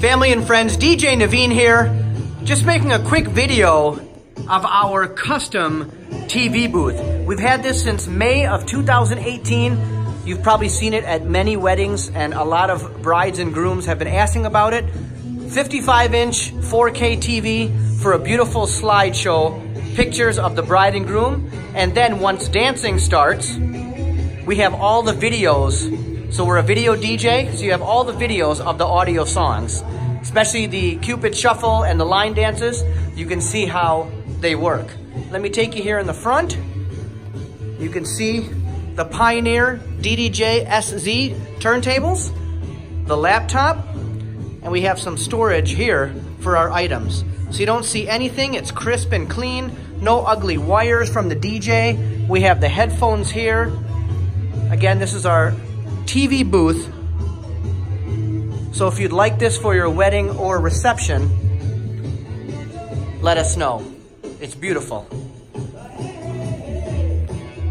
Family and friends, DJ Naveen here, just making a quick video of our custom TV booth. We've had this since May of 2018. You've probably seen it at many weddings, and a lot of brides and grooms have been asking about it. 55-inch 4K TV for a beautiful slideshow, pictures of the bride and groom, and then once dancing starts, we have all the videos. So we're a video DJ, so you have all the videos of the audio songs, especially the Cupid Shuffle and the line dances. You can see how they work. Let me take you here in the front. You can see the Pioneer DDJ-SZ turntables, the laptop, and we have some storage here for our items. So you don't see anything, it's crisp and clean, no ugly wires from the DJ. We have the headphones here. Again, this is our TV booth. So if you'd like this for your wedding or reception, let us know. It's beautiful.